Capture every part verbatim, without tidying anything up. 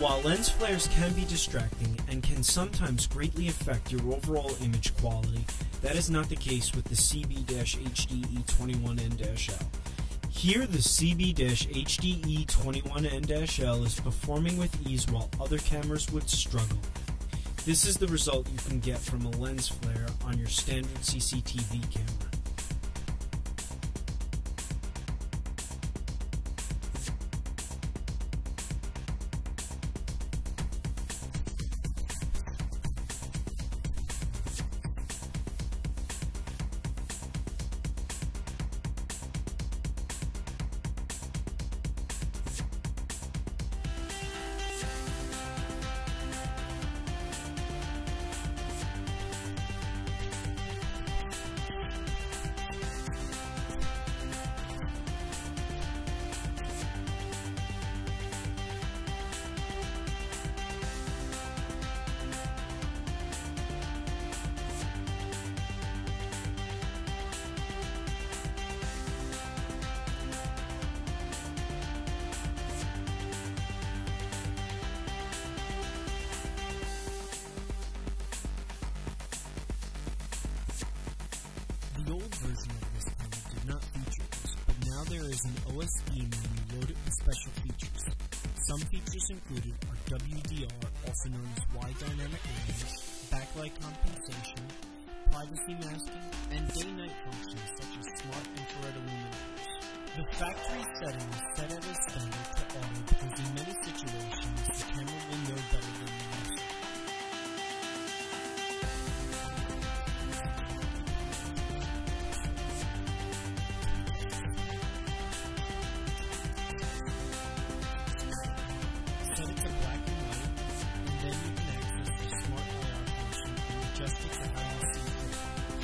While lens flares can be distracting and can sometimes greatly affect your overall image quality, that is not the case with the C B H D E twenty-one N L. Here the C B H D E twenty-one N L is performing with ease while other cameras would struggle. This is the result you can get from a lens flare on your standard C C T V camera. The old version of this camera did not feature this, but now there is an O S D menu loaded with special features. Some features included are W D R, also known as wide dynamic range, backlight compensation, privacy masking, and day-night functions such as smart infrared illuminators. The factory setting is set at a standard to auto because in many situations the camera will know better than the user.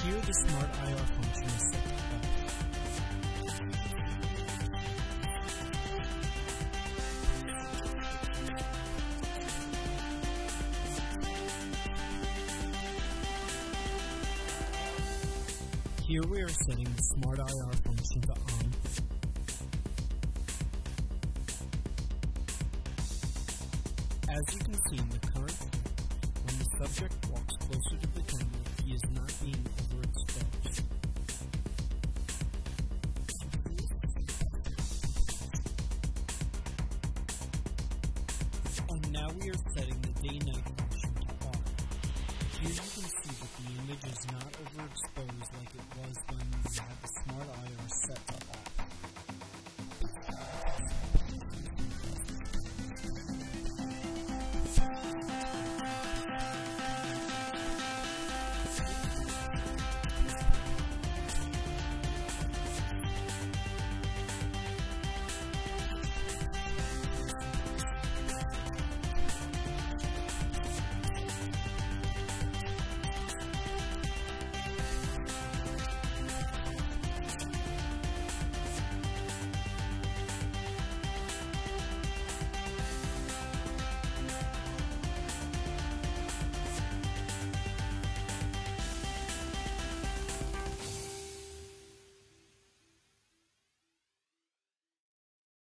Here the smart I R function is set to off. Here we are setting the smart I R function to on. As you can see in the current view, when the subject walks closer to the camera, he is not being overexposed. And now we are setting the day-night function to on. Here you can see that the image is not overexposed